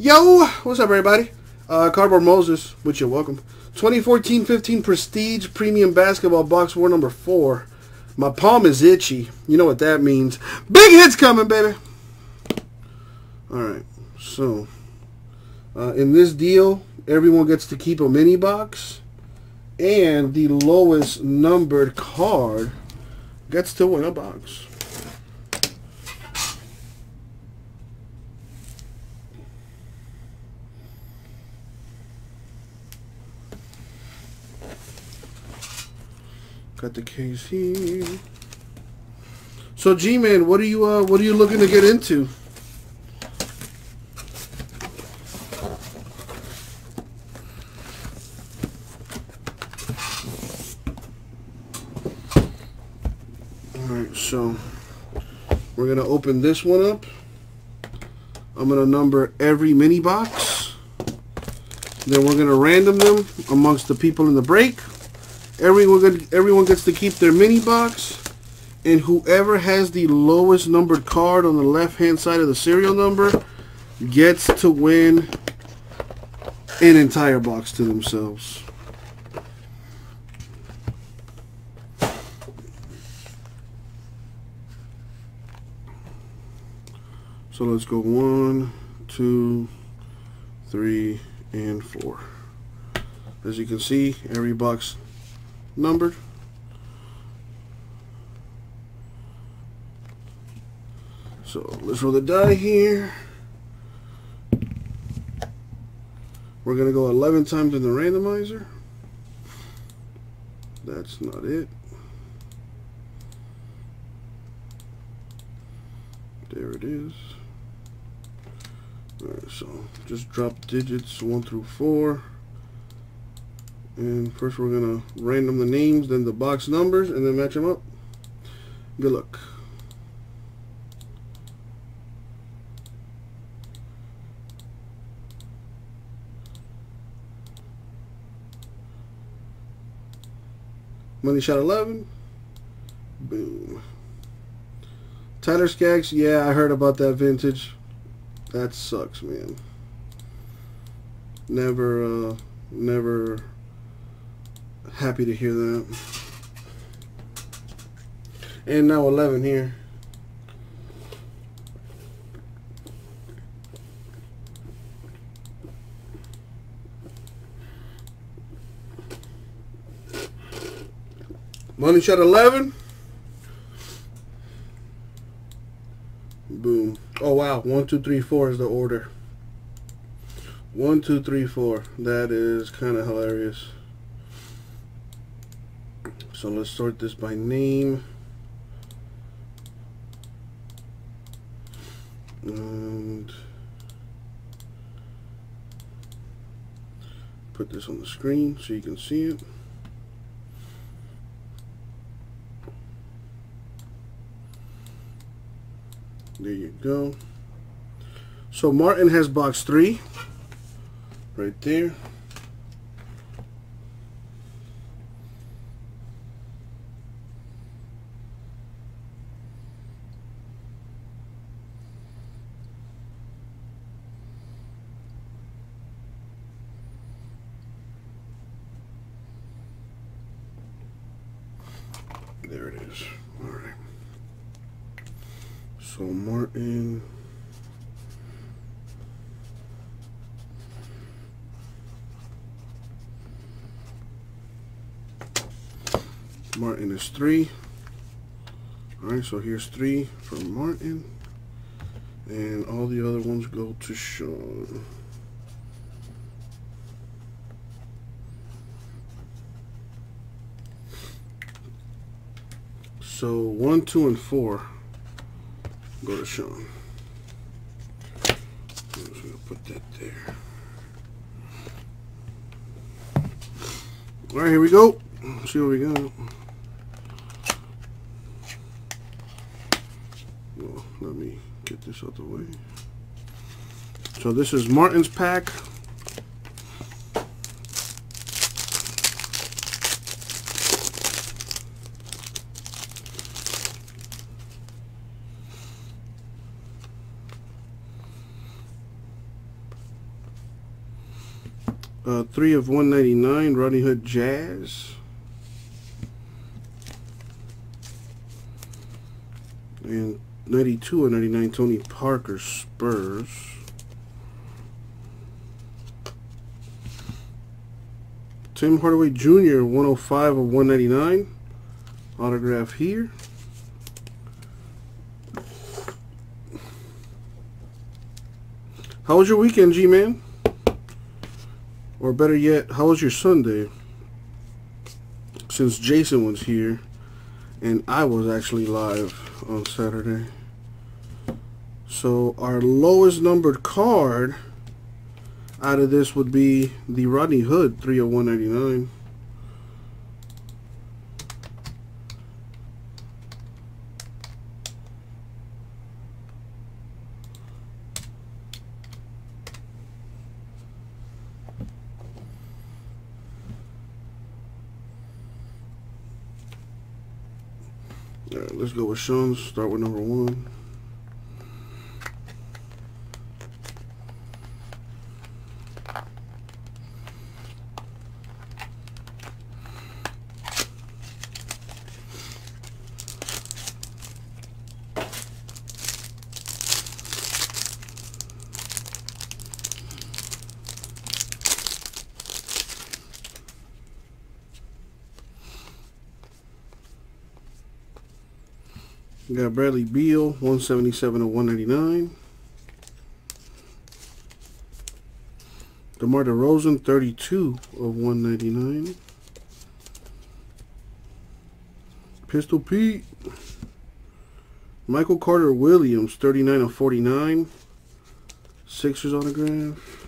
Yo, what's up, everybody? Cardboard Moses, with you, welcome. 2014-15 Prestige Premium Basketball Box, War number 4. My palm is itchy. You know what that means. Big hits coming, baby! Alright, so, in this deal, everyone gets to keep a mini box, and the lowest numbered card gets to win a box. Got the case here. So G-Man, what are you looking to get into? All right, so we're gonna open this one up. I'm gonna number every mini box. Then we're gonna random them amongst the people in the break. Everyone gets to keep their mini box, and whoever has the lowest numbered card on the left-hand side of the serial number gets to win an entire box to themselves. So let's go 1, 2, 3, and 4. As you can see, every box numbered. So let's roll the die here. We're gonna go 11 times in the randomizer. That's not it. There it is. All right, so just drop digits 1 through 4. And first we're going to random the names, then the box numbers, and then match them up. Good luck. Money shot 11. Boom. Tyler Skaggs, yeah, I heard about that vintage. That sucks, man. Never... Happy to hear that. And now 11 here. Money shot 11. Boom. Oh, wow. 1, 2, 3, 4 is the order. 1, 2, 3, 4. That is kind of hilarious. So let's sort this by name. And put this on the screen so you can see it. There you go. So Martin has box 3 right there. There it is. All right. So Martin. Martin is 3. All right. So here's 3 from Martin, and all the other ones go to Sean. So 1, 2, and 4 go to Sean. I'm just going to put that there. All right, here we go. Let's see what we got. Well, let me get this out the way. So this is Martin's pack. 3/199, Rodney Hood Jazz. And 92/99, Tony Parker Spurs. Tim Hardaway Jr., 105/199. Autograph here. How was your weekend, G-Man? Or better yet, how was your Sunday? Since Jason was here, and I was actually live on Saturday. So our lowest numbered card out of this would be the Rodney Hood, 3/199. Alright, let's go with Sean's. Start with number one. We got Bradley Beal, 177/199. DeMar DeRozan, 32/199. Pistol Pete. Michael Carter-Williams, 39/49. Sixers autograph.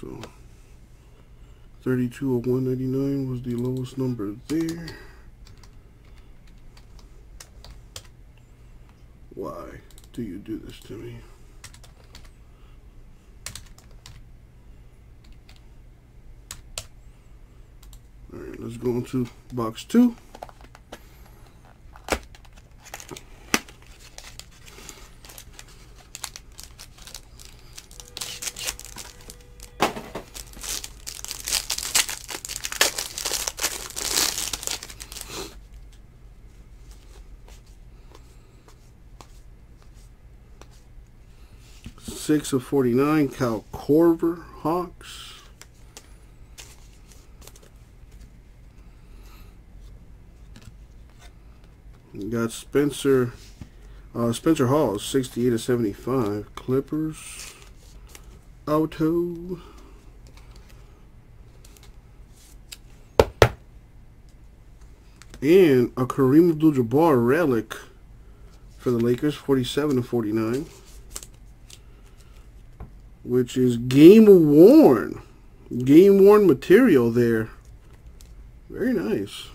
So 32/199 was the lowest number there. Why do you do this to me? All right, let's go into box two. Six of 49, Kyle Korver, Hawks. You got Spencer Hawes, 68/75, Clippers. Auto. And a Kareem Abdul-Jabbar relic for the Lakers, 47/49. Which is game worn material there. Very nice.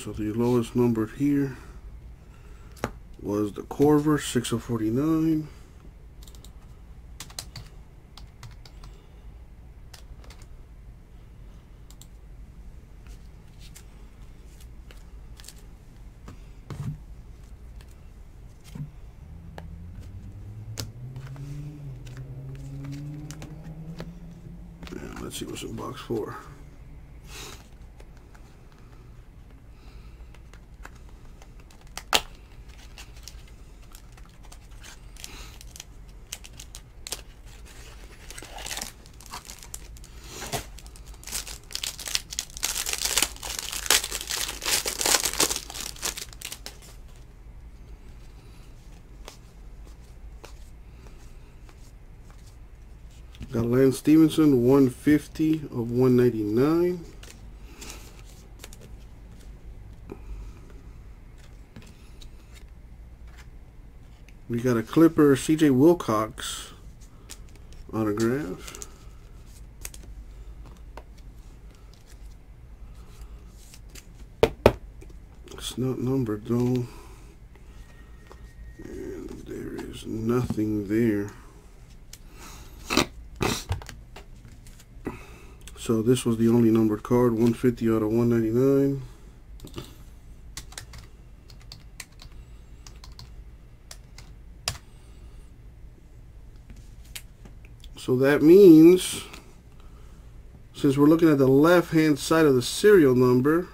So the lowest number here was the Korver, 6/49. Let's see what's in box four. Got Lance Stevenson, 150/199. We got a Clipper, CJ Wilcox autograph. It's not numbered though. And there is nothing there. So this was the only numbered card, 150 out of 199. So that means, since we're looking at the left-hand side of the serial number,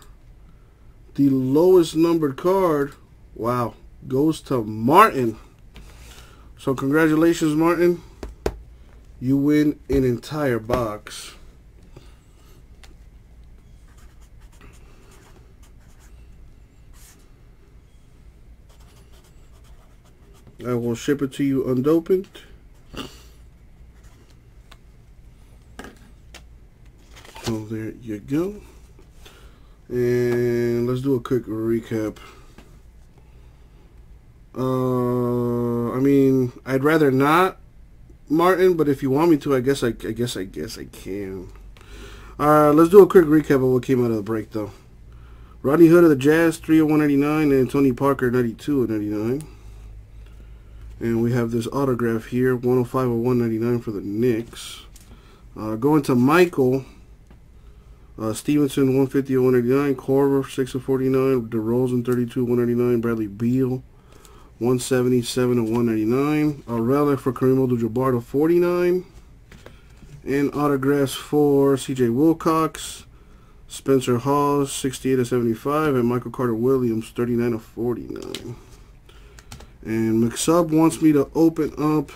the lowest numbered card, wow, goes to Martin. So congratulations, Martin. You win an entire box. I will ship it to you unopened. So there you go. And let's do a quick recap. I mean, I'd rather not, Martin, but if you want me to, I guess I can. Let's do a quick recap of what came out of the break, though. Rodney Hood of the Jazz, 3 of 199, and Tony Parker, 92 of 99. And we have this autograph here, 105 of 199 for the Knicks. Going to Michael Stevenson, 150 of 199, Korver, 6 of 49, DeRozan, 32 of 199, Bradley Beal, 177 of 199, a relic for Kareem Abdul-Jabbar to 49, and autographs for CJ Wilcox, Spencer Hawes, 68 of 75, and Michael Carter-Williams, 39 of 49. And McSub wants me to open up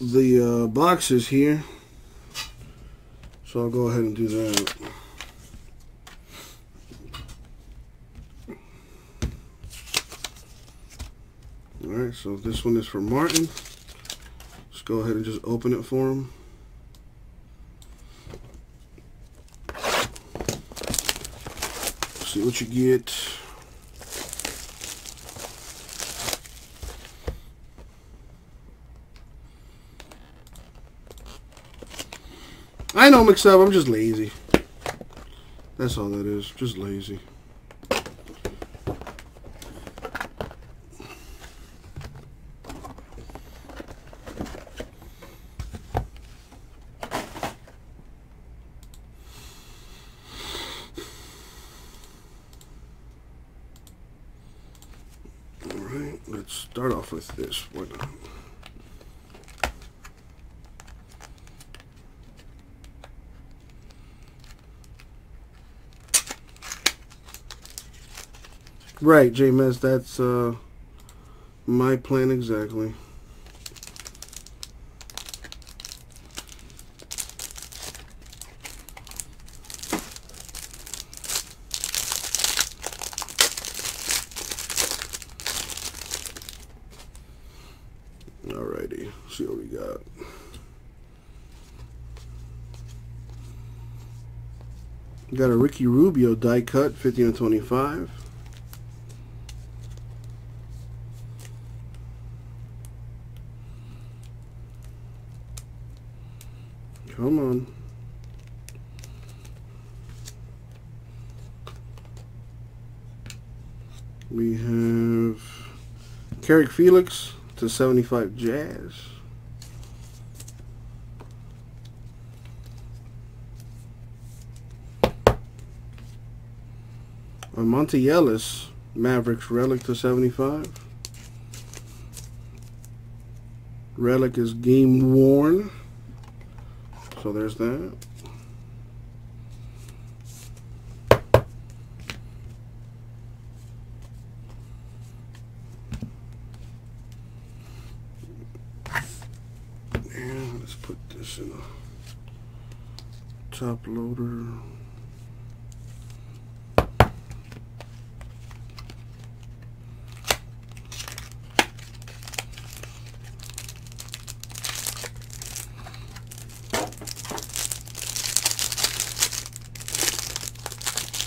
the boxes here. So I'll go ahead and do that. Alright, so this one is for Martin. Let's go ahead and just open it for him. See what you get. I know, McSub, I'm just lazy. That's all that is, just lazy. Alright, let's start off with this. Why not? Right, James, that's my plan exactly. Alrighty, see what we got. We got a Ricky Rubio die cut, 15 and 25. Come on. We have Carrick Felix to 75 Jazz. A Monty Ellis Mavericks relic to 75. Relic is game worn. So there's that. And let's put this in a top loader.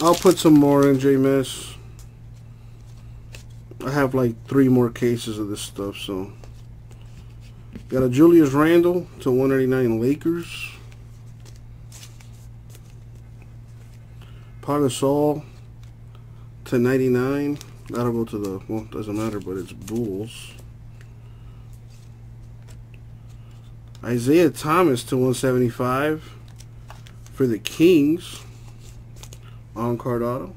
I'll put some more in, Jameis. I have like 3 more cases of this stuff, so. Got a Julius Randle to 189 Lakers. Pagasol /99. That'll go to the, well, it doesn't matter, but it's Bulls. Isaiah Thomas /175 for the Kings on card auto.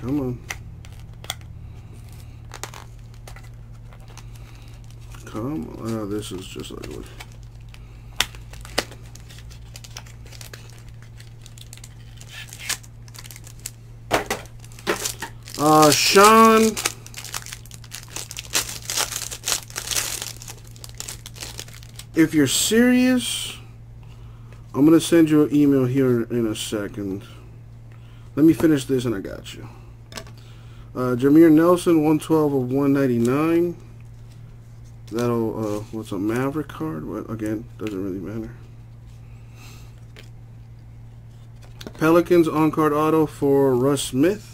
Come on. Come on. Oh, this is just ugly. Sean. If you're serious, I'm going to send you an email here in a second. Let me finish this and I got you. Jameer Nelson, 112/199. That'll, what's a Maverick card? Well, again, doesn't really matter. Pelicans on-card auto for Russ Smith.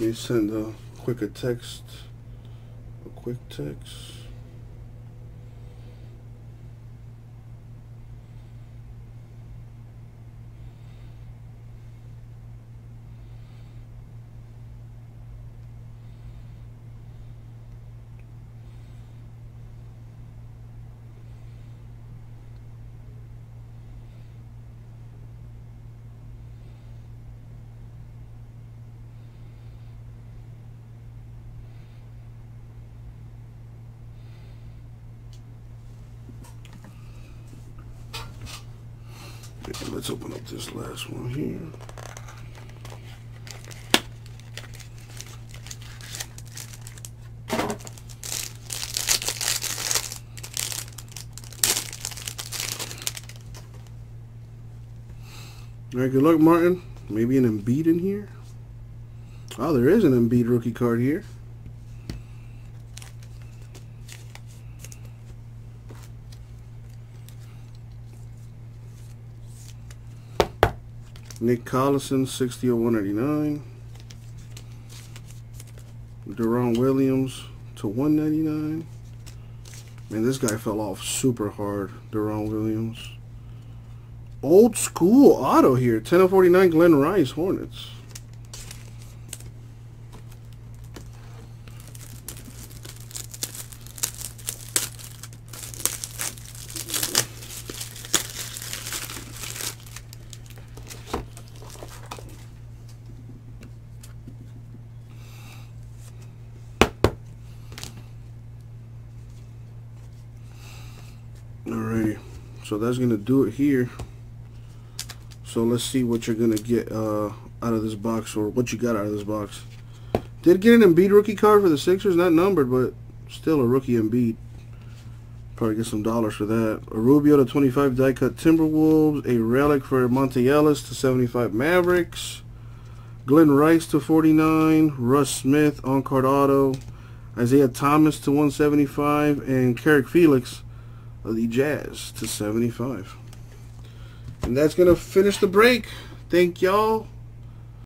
Let me send a quicker text, a quick text. Let's open up this last one here. All right, good luck, Martin. Maybe an Embiid in here. Oh, there is an Embiid rookie card here. Nick Collison, 60/199. Deron Williams /199. Man, this guy fell off super hard. Deron Williams. Old school auto here. 10/49 Glenn Rice, Hornets. So that's gonna do it here. So let's see what you're gonna get out of this box, or what you got out of this box. Did get an Embiid rookie card for the Sixers, not numbered, but still a rookie Embiid. Probably get some dollars for that. A Rubio /25 die cut Timberwolves. A relic for Monty Ellis /75 Mavericks. Glenn Rice /49. Russ Smith on card auto. Isaiah Thomas /175, and Carrick Felix of the Jazz /75. And that's gonna finish the break. Thank y'all